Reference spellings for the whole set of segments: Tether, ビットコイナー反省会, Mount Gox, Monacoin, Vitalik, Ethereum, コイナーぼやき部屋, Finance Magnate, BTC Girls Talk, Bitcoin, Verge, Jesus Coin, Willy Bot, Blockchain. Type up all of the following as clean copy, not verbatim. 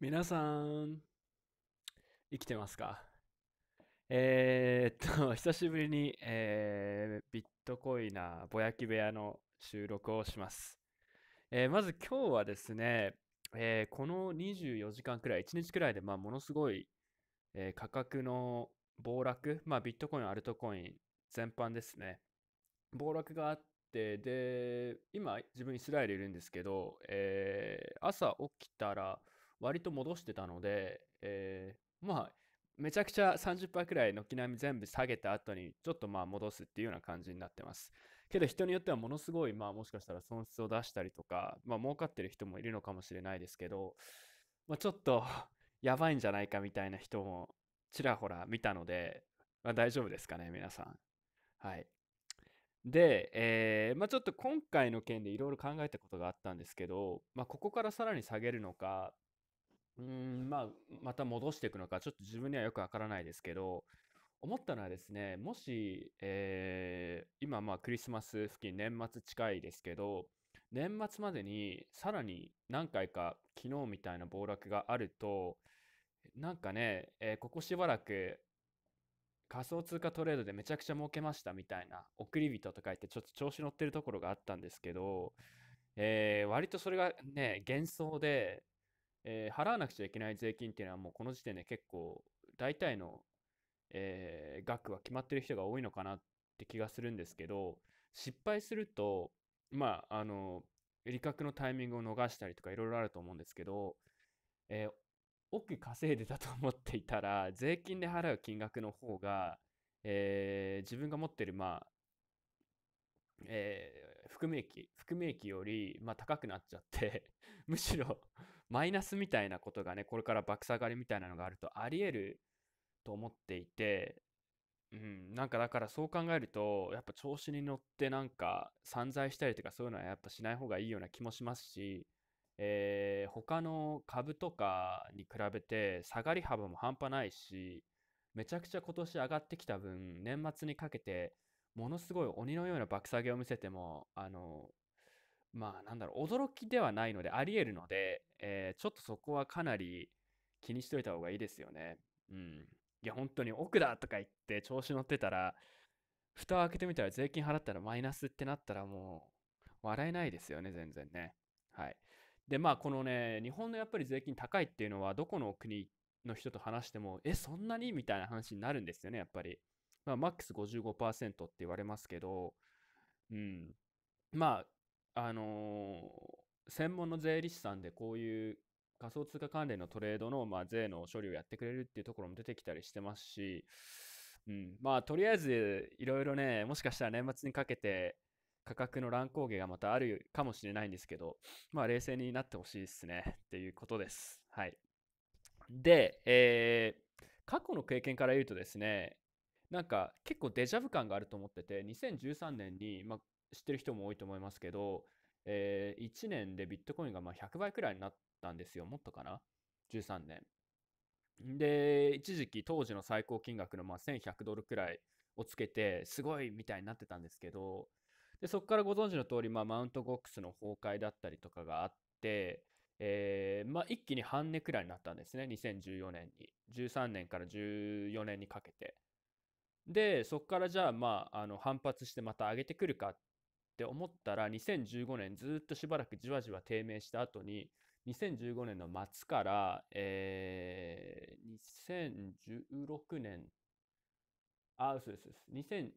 皆さん、生きてますか？久しぶりに、ビットコインなぼやき部屋の収録をします。まず今日はですね、この24時間くらい、1日くらいで、ものすごい、価格の暴落、ビットコイン、アルトコイン全般ですね、暴落があって、で、今、自分イスラエルいるんですけど、朝起きたら、割と戻してたので、めちゃくちゃ 30% くらい軒並み全部下げた後にちょっと戻すっていうような感じになってます。けど人によってはものすごいもしかしたら損失を出したりとか、儲かってる人もいるのかもしれないですけど、ちょっとやばいんじゃないかみたいな人もちらほら見たので、大丈夫ですかね皆さん。はい。で、ちょっと今回の件でいろいろ考えたことがあったんですけど、ここからさらに下げるのか、また戻していくのかちょっと自分にはよくわからないですけど、思ったのはですね、もし、今クリスマス付近、年末近いですけど、年末までにさらに何回か昨日みたいな暴落があると、なんかね、ここしばらく仮想通貨トレードでめちゃくちゃ儲けましたみたいな、送り人とか言ってちょっと調子乗ってるところがあったんですけど、割とそれがね幻想で。払わなくちゃいけない税金っていうのはもうこの時点で結構大体の、額は決まってる人が多いのかなって気がするんですけど、失敗すると利確のタイミングを逃したりとかいろいろあると思うんですけど、奥稼いでたと思っていたら税金で払う金額の方が、自分が持ってる含み益より、高くなっちゃってむしろマイナスみたいなことがね、これから爆下がりみたいなのがあるとあり得ると思っていて、なんかだからそう考えると、やっぱ調子に乗ってなんか散財したりとかそういうのはやっぱしない方がいいような気もしますし、他の株とかに比べて下がり幅も半端ないし、めちゃくちゃ今年上がってきた分、年末にかけてものすごい鬼のような爆下げを見せても、驚きではないので、あり得るので、ちょっとそこはかなり気にしといた方がいいですよね。いや、本当に奥だとか言って調子乗ってたら、蓋を開けてみたら税金払ったらマイナスってなったらもう笑えないですよね、全然ね。はい。で、このね、日本のやっぱり税金高いっていうのは、どこの国の人と話しても、そんなにみたいな話になるんですよね、やっぱり。マックス 55% って言われますけど、専門の税理士さんでこういう仮想通貨関連のトレードの、税の処理をやってくれるっていうところも出てきたりしてますし、とりあえずいろいろね、もしかしたら年末にかけて価格の乱高下がまたあるかもしれないんですけど、冷静になってほしいですねっていうことです。はい。で、過去の経験から言うとですね、なんか結構デジャブ感があると思ってて、2013年に、知ってる人も多いと思いますけど、1年でビットコインが100倍くらいになったんですよ。もっとかな、13年で。一時期当時の最高金額の1100ドルくらいをつけてすごいみたいになってたんですけど、でそこからご存知の通り、マウントゴックスの崩壊だったりとかがあって、一気に半値くらいになったんですね、2014年に。13年から14年にかけて。でそこからじゃあ、反発してまた上げてくるかって思ったら、2015年ずっとしばらくじわじわ低迷した後に、2015年の末から、2016年あそうですそうです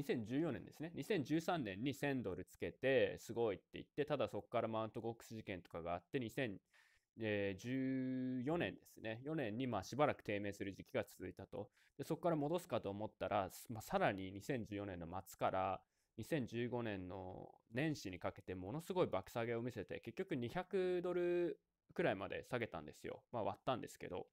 2014年ですね、2013年に1000ドルつけてすごいって言って、ただそこからマウントゴックス事件とかがあって、2014年ですね、4年にしばらく低迷する時期が続いたと。でそこから戻すかと思ったら、さらに2014年の末から2015年の年始にかけてものすごい爆下げを見せて、結局200ドルくらいまで下げたんですよ。割ったんですけど、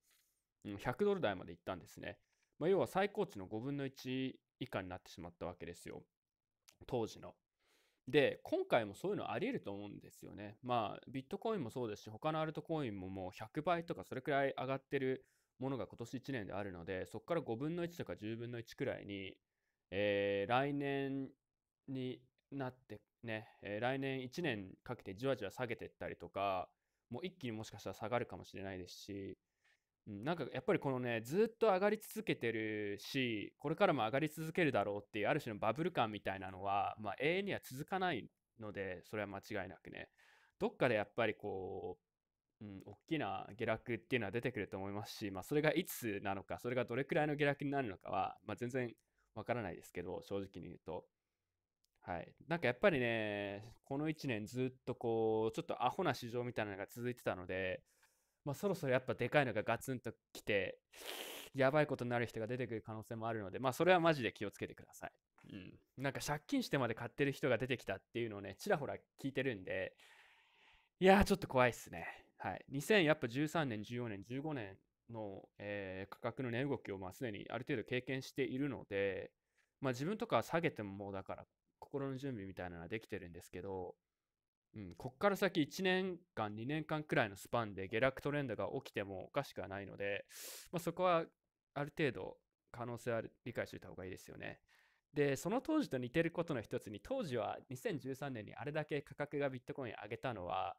100ドル台までいったんですね。要は最高値の5分の1以下になってしまったわけですよ、当時の。で今回もそういうのあり得ると思うんですよね。ビットコインもそうですし、他のアルトコインももう100倍とかそれくらい上がってるものが今年1年であるので、そこから5分の1とか10分の1くらいに、来年になってね、来年1年かけてじわじわ下げていったりとか、もう一気にもしかしたら下がるかもしれないですし、なんかやっぱりこのね、ずっと上がり続けてるし、これからも上がり続けるだろうっていうある種のバブル感みたいなのは、まあ、永遠には続かないので、それは間違いなくね、どっかでやっぱりこう、大きな下落っていうのは出てくると思いますし、まあ、それがいつなのか、それがどれくらいの下落になるのかは、まあ、全然わからないですけど、正直に言うと。はい、なんかやっぱりね、この1年ずっとこうちょっとアホな市場みたいなのが続いてたので、まあ、そろそろやっぱでかいのがガツンと来てやばいことになる人が出てくる可能性もあるので、まあ、それはマジで気をつけてください、なんか借金してまで買ってる人が出てきたっていうのをねちらほら聞いてるんで、いやーちょっと怖いっすね。はい、2013年14年15年の、価格の値動きをまあすでにある程度経験しているので、まあ、自分とかは下げてももうだから心の準備みたいなのはできてるんですけど、こっから先1年間2年間くらいのスパンで下落トレンドが起きてもおかしくはないので、まあ、そこはある程度可能性は理解しておいた方がいいですよね。でその当時と似てることの一つに、当時は2013年にあれだけ価格がビットコイン上げたのは、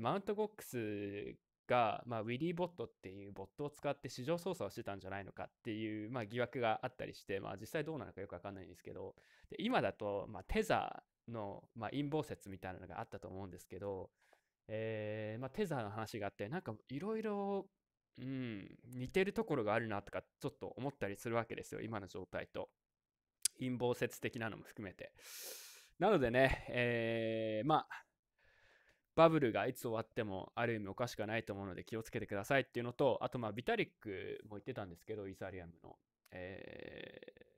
マウントゴックスが、まあ、ウィリーボットっていうボットを使って市場操作をしてたんじゃないのかっていう、まあ、疑惑があったりして、まあ、実際どうなのかよく分かんないんですけど、で今だと、まあ、テザーの、まあ、陰謀説みたいなのがあったと思うんですけど、まあ、テザーの話があって、なんかいろいろ似てるところがあるなとかちょっと思ったりするわけですよ、今の状態と陰謀説的なのも含めて。なのでね、まあバブルがいつ終わってもある意味おかしくはないと思うので気をつけてくださいっていうのと、あとまあビタリックも言ってたんですけど、イーサリアムの、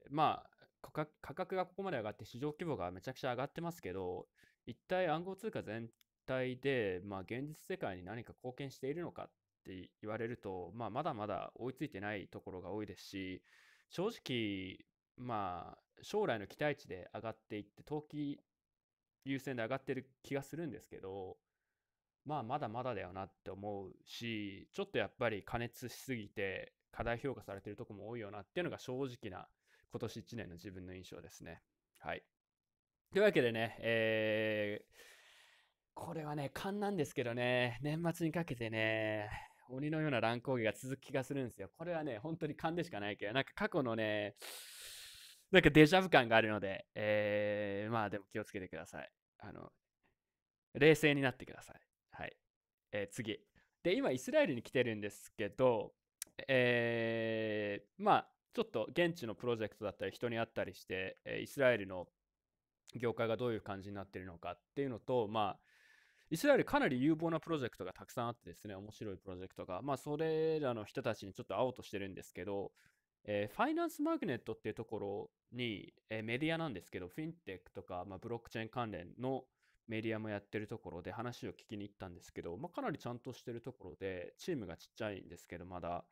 まあ価格がここまで上がって市場規模がめちゃくちゃ上がってますけど、一体暗号通貨全体で、まあ、現実世界に何か貢献しているのかって言われると、まあ、まだまだ追いついてないところが多いですし、正直まあ将来の期待値で上がっていって投機優先で上がってる気がするんですけど、まあまだまだだよなって思うし、ちょっとやっぱり過熱しすぎて過大評価されてるとこも多いよなっていうのが正直な今年1年の自分の印象ですね。はい。というわけでね、これはね、勘なんですけどね、年末にかけてね、鬼のような乱高下が続く気がするんですよ。これはね、本当に勘でしかないけど、なんか過去のね、なんかデジャブ感があるので、まあでも気をつけてください。冷静になってください。はい。次。で、今、イスラエルに来てるんですけど、まあ、ちょっと現地のプロジェクトだったり、人に会ったりして、イスラエルの業界がどういう感じになってるのかっていうのと、まあ、イスラエルかなり有望なプロジェクトがたくさんあってですね、面白いプロジェクトが、まあ、それらの人たちにちょっと会おうとしてるんですけど、ファイナンスマグネットっていうところに、メディアなんですけど、フィンテックとか、まあ、ブロックチェーン関連のメディアもやってるところで話を聞きに行ったんですけど、まあ、かなりちゃんとしてるところで、チームがちっちゃいんですけど、まだ。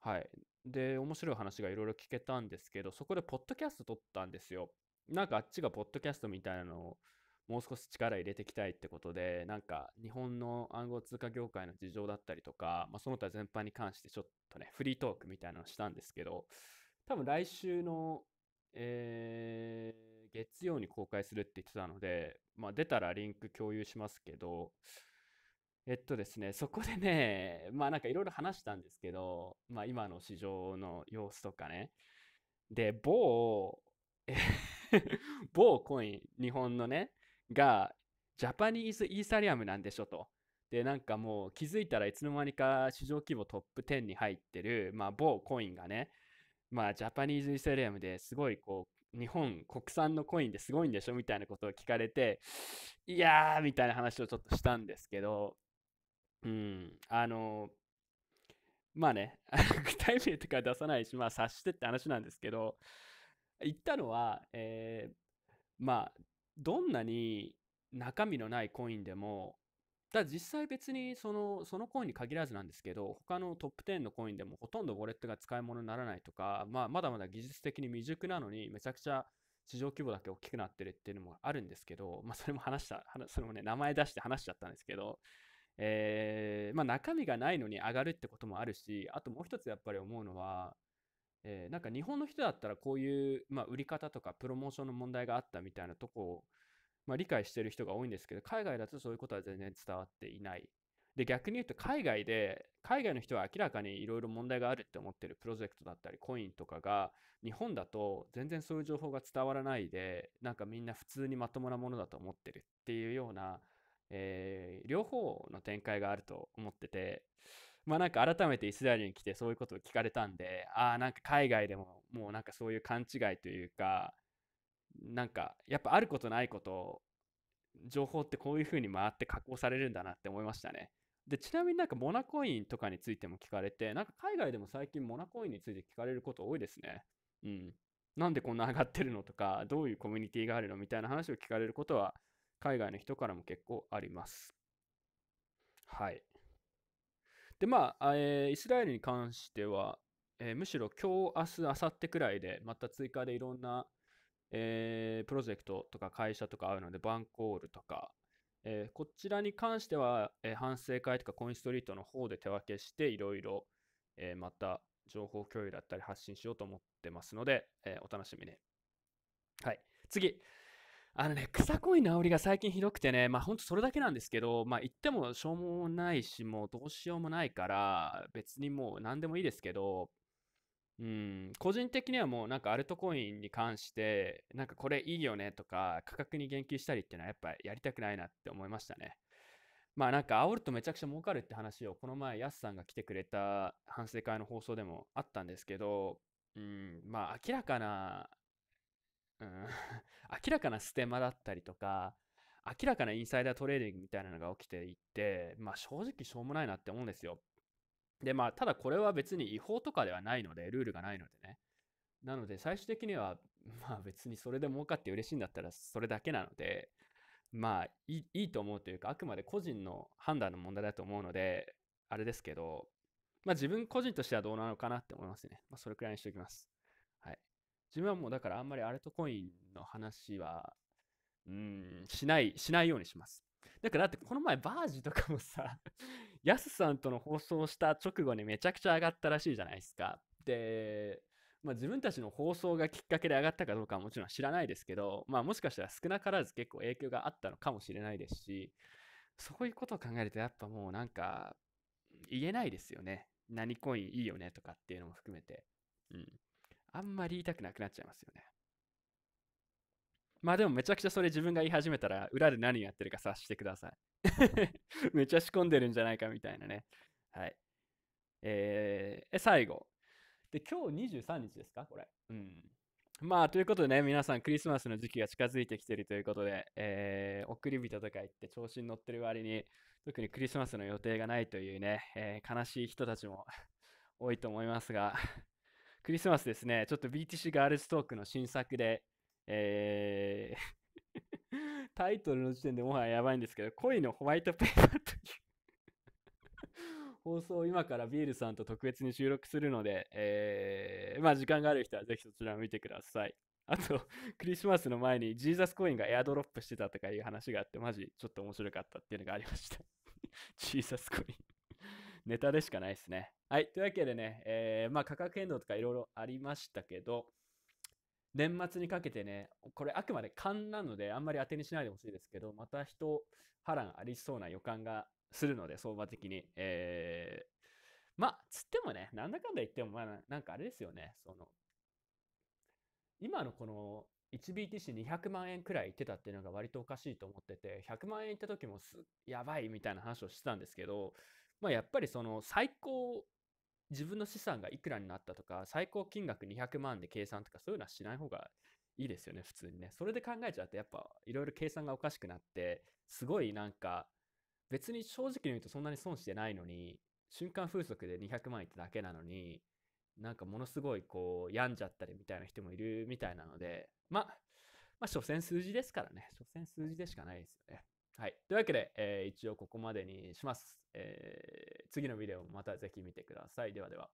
はい。で、面白い話がいろいろ聞けたんですけど、そこでポッドキャスト撮ったんですよ。なんかあっちがポッドキャストみたいなのをもう少し力入れていきたいってことで、なんか日本の暗号通貨業界の事情だったりとか、まあ、その他全般に関してちょっとね、フリートークみたいなのをしたんですけど、多分来週の、月曜に公開するって言ってたので、まあ、出たらリンク共有しますけど、ですね、そこでね、まあなんかいろいろ話したんですけど、まあ今の市場の様子とかね、で、某コイン、日本のね、がジャパニーズイーサリアムなんでしょと。でなんかもう気づいたらいつの間にか市場規模トップ10に入ってる、まあ、某コインがね、まあ、ジャパニーズイーサリアムですごいこう日本国産のコインですごいんでしょみたいなことを聞かれて、いやーみたいな話をちょっとしたんですけど、まあね具体名とか出さないし、まあ察してって話なんですけど、言ったのは、まあどんなに中身のないコインでも、だ実際別にそのコインに限らずなんですけど、他のトップ10のコインでもほとんどウォレットが使い物にならないとか、まあ、まだまだ技術的に未熟なのにめちゃくちゃ市場規模だけ大きくなってるっていうのもあるんですけど、まあ、それもね名前出して話しちゃったんですけど、まあ、中身がないのに上がるってこともあるし、あともう一つやっぱり思うのは、なんか日本の人だったらこういう、まあ、売り方とかプロモーションの問題があったみたいなとこを、まあ、理解してる人が多いんですけど、海外だとそういうことは全然伝わっていない。で、逆に言うと海外の人は明らかにいろいろ問題があるって思ってるプロジェクトだったりコインとかが、日本だと全然そういう情報が伝わらないで、なんかみんな普通にまともなものだと思ってるっていうような、両方の展開があると思ってて、まあなんか改めてイスラエルに来てそういうことを聞かれたんで、ああ、なんか海外でももうなんかそういう勘違いというか、なんかやっぱあることないこと、情報ってこういう風に回って加工されるんだなって思いましたね。で、ちなみになんかモナコインとかについても聞かれて、なんか海外でも最近モナコインについて聞かれること多いですね。うん。なんでこんな上がってるのとか、どういうコミュニティがあるのみたいな話を聞かれることは海外の人からも結構あります。はい。で、まあ、イスラエルに関しては、むしろ今日、明日、明後日くらいでまた追加でいろんなプロジェクトとか会社とかあるので、バンコールとか、こちらに関しては、反省会とかコインストリートの方で手分けしていろいろまた情報共有だったり発信しようと思ってますので、お楽しみに。はい、次。草コインの煽りが最近ひどくてね、まあほんとそれだけなんですけど、まあ言ってもしょうもないし、もうどうしようもないから、別にもう何でもいいですけど、個人的にはもうなんかアルトコインに関してなんかこれいいよねとか価格に言及したりっていうのはやっぱやりたくないなって思いましたね。まあなんか煽るとめちゃくちゃ儲かるって話をこの前ヤスさんが来てくれた反省会の放送でもあったんですけど、まあ明らかなステマだったりとか明らかなインサイダートレーディングみたいなのが起きていて、まあ正直しょうもないなって思うんですよ。で、まあ、ただこれは別に違法とかではないので、ルールがないのでね。なので最終的には、まあ別にそれで儲かって嬉しいんだったらそれだけなので、まあいいと思うというか、あくまで個人の判断の問題だと思うので、あれですけど、まあ自分個人としてはどうなのかなって思いますね。まあそれくらいにしておきます。はい。自分はもうだからあんまりアルトコインの話は、しないようにします。だってこの前バージとかもさ、ヤスさんとの放送をした直後にめちゃくちゃ上がったらしいじゃないですか。で、まあ、自分たちの放送がきっかけで上がったかどうかはもちろん知らないですけど、まあ、もしかしたら少なからず結構影響があったのかもしれないですし、そういうことを考えるとやっぱもうなんか言えないですよね。何コインいいよねとかっていうのも含めて、あんまり言いたくなくなっちゃいますよね。まあでもめちゃくちゃそれ自分が言い始めたら裏で何やってるか察してください。めちゃ仕込んでるんじゃないかみたいなね。はい。最後。で、今日23日ですかこれ。まあということでね、皆さんクリスマスの時期が近づいてきてるということで、送り人とか言って調子に乗ってる割に、特にクリスマスの予定がないというね、悲しい人たちも多いと思いますが、クリスマスですね、ちょっと BTC ガールズトークの新作で、タイトルの時点でもはややばいんですけど、恋のホワイトペーパーという放送を今からビールさんと特別に収録するので、まあ時間がある人はぜひそちらを見てください。あと、クリスマスの前にジーザスコインがエアドロップしてたとかいう話があって、マジちょっと面白かったっていうのがありました。ジーザスコイン。ネタでしかないですね。はい、というわけでね、まあ価格変動とかいろいろありましたけど、年末にかけてね、これあくまで勘なのであんまり当てにしないでほしいですけど、また一波乱ありそうな予感がするので、相場的に。まあ、つってもね、なんだかんだ言っても、まあ、なんかあれですよね、今のこの 1BTC200 万円くらいいってたっていうのが割とおかしいと思ってて、100万円いった時もやばいみたいな話をしてたんですけど、まあやっぱりその最高、自分の資産がいくらになったとか、最高金額200万で計算とか、そういうのはしない方がいいですよね、普通にね。それで考えちゃうと、やっぱいろいろ計算がおかしくなって、すごいなんか、別に正直に言うとそんなに損してないのに、瞬間風速で200万いっただけなのに、なんかものすごいこう、病んじゃったりみたいな人もいるみたいなので、まあ、所詮数字ですからね。所詮数字でしかないですよね。はい。というわけで、一応ここまでにします。次のビデオもまたぜひ見てください。ではでは。